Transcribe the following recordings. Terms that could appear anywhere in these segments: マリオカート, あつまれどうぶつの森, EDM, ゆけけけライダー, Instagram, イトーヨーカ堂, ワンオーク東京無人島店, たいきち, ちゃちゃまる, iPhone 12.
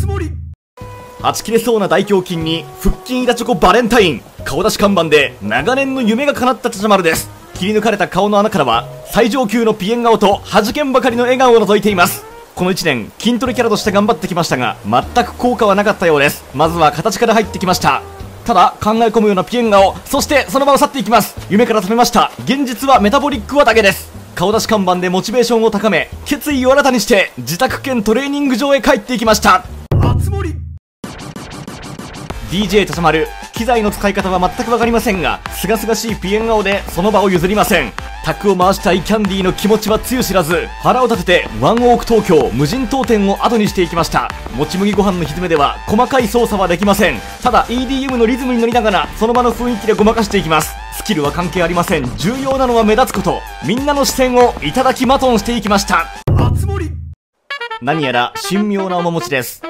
つもり。はち切れそうな大胸筋に腹筋板チョコバレンタイン。顔出し看板で長年の夢が叶ったちゃちゃ丸です。切り抜かれた顔の穴からは最上級のピエン顔と弾けんばかりの笑顔を覗いています。この1年筋トレキャラとして頑張ってきましたが、全く効果はなかったようです。まずは形から入ってきました。ただ考え込むようなピエン顔、そしてその場を去っていきます。夢から覚めました。現実はメタボリック綿毛です。顔出し看板でモチベーションを高め、決意を新たにして自宅兼トレーニング場へ帰っていきました。あつ森 DJ ちゃちゃ丸、機材の使い方は全く分かりませんが、すがすがしいピエン顔でその場を譲りません。タクを回したイキャンディの気持ちはつゆ知らず、腹を立ててワンオーク東京無人島店を後にしていきました。もち麦ご飯のひづめでは細かい操作はできません。ただ EDM のリズムに乗りながらその場の雰囲気でごまかしていきます。スキルは関係ありません。重要なのは目立つこと。みんなの視線をいただきまとんしていきました。あつ森、何やら神妙な面持ちです。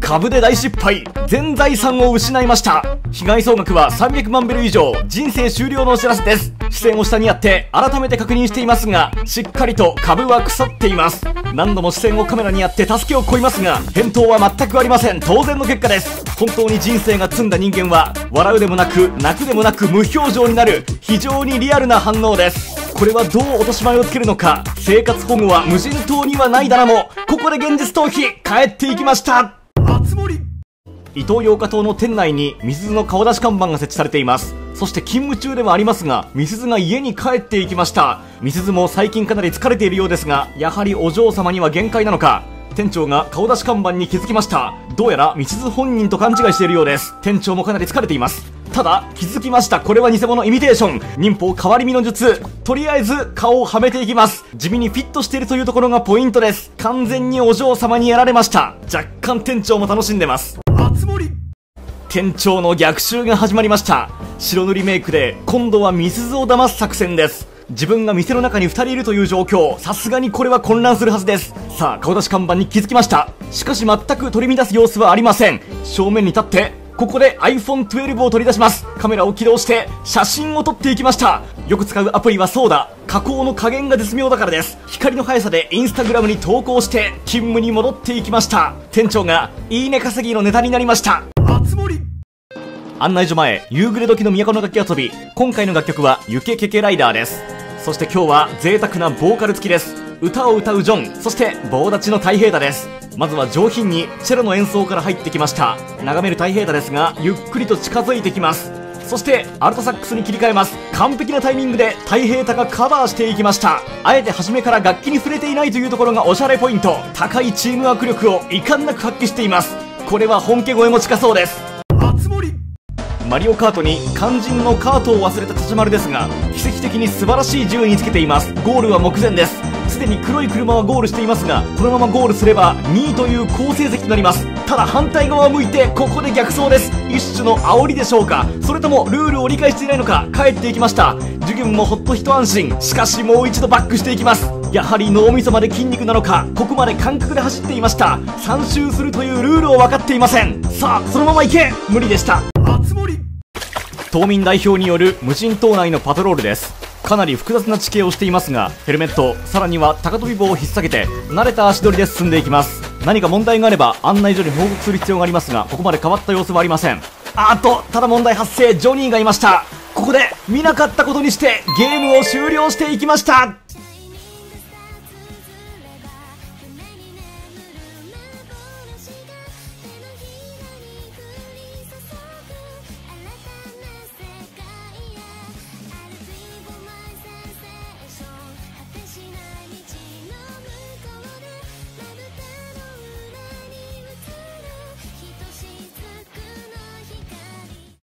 株で大失敗、全財産を失いました。被害総額は300万ベル以上、人生終了のお知らせです。視線を下にやって改めて確認していますが、しっかりと株は腐っています。何度も視線をカメラにやって助けを請いますが、返答は全くありません。当然の結果です。本当に人生が詰んだ人間は笑うでもなく泣くでもなく無表情になる、非常にリアルな反応です。これはどう落とし前をつけるのか。生活保護は無人島にはないだらも、ここで現実逃避、帰っていきました。イトーヨーカ堂の店内にみすゞの顔出し看板が設置されています。そして勤務中ではありますが、みすゞが家に帰っていきました。みすゞも最近かなり疲れているようですが、やはりお嬢様には限界なのか。店長が顔出し看板に気づきました。どうやらみすゞ本人と勘違いしているようです。店長もかなり疲れています。ただ気づきました。これは偽物イミテーション、忍法変わり身の術。とりあえず顔をはめていきます。地味にフィットしているというところがポイントです。完全にお嬢様にやられました。若干店長も楽しんでます。あつ森、店長の逆襲が始まりました。白塗りメイクで今度はみすゞを騙す作戦です。自分が店の中に2人いるという状況、さすがにこれは混乱するはずです。さあ顔出し看板に気づきました。しかし全く取り乱す様子はありません。正面に立ってここで iPhone 12を取り出します。カメラを起動して写真を撮っていきました。よく使うアプリはそうだ、加工の加減が絶妙だからです。光の速さで Instagram に投稿して勤務に戻っていきました。店長がいいね稼ぎのネタになりました。あつ森、案内所前、夕暮れ時の都の楽器遊び。今回の楽曲はゆけけけライダーです。そして今日は贅沢なボーカル付きです。歌を歌うジョン、そして棒立ちの太平太です。まずは上品にチェロの演奏から入ってきました。眺める太平太ですが、ゆっくりと近づいてきます。そしてアルトサックスに切り替えます。完璧なタイミングで太平太がカバーしていきました。あえて初めから楽器に触れていないというところがおしゃれポイント。高いチームワーク力を遺憾なく発揮しています。これは本家越えも近そうです。あつ森、マリオカートに肝心のカートを忘れたちゃちゃ丸ですが、奇跡的に素晴らしい順位につけています。ゴールは目前です。すでに黒い車はゴールしていますが、このままゴールすれば2位という好成績となります。ただ反対側を向いてここで逆走です。一種の煽りでしょうか、それともルールを理解していないのか。帰っていきました。ジュギュンもほっと一安心。しかしもう一度バックしていきます。やはり脳みそまで筋肉なのか、ここまで感覚で走っていました。3周するというルールを分かっていません。さあそのまま行け、無理でした。あつ森、島民代表による無人島内のパトロールです。かなり複雑な地形をしていますが、ヘルメット、さらには高飛び棒を引っ提げて慣れた足取りで進んでいきます。何か問題があれば案内所に報告する必要がありますが、ここまで変わった様子はありません。あっと、ただ問題発生、ジョニーがいました。ここで見なかったことにしてゲームを終了していきました。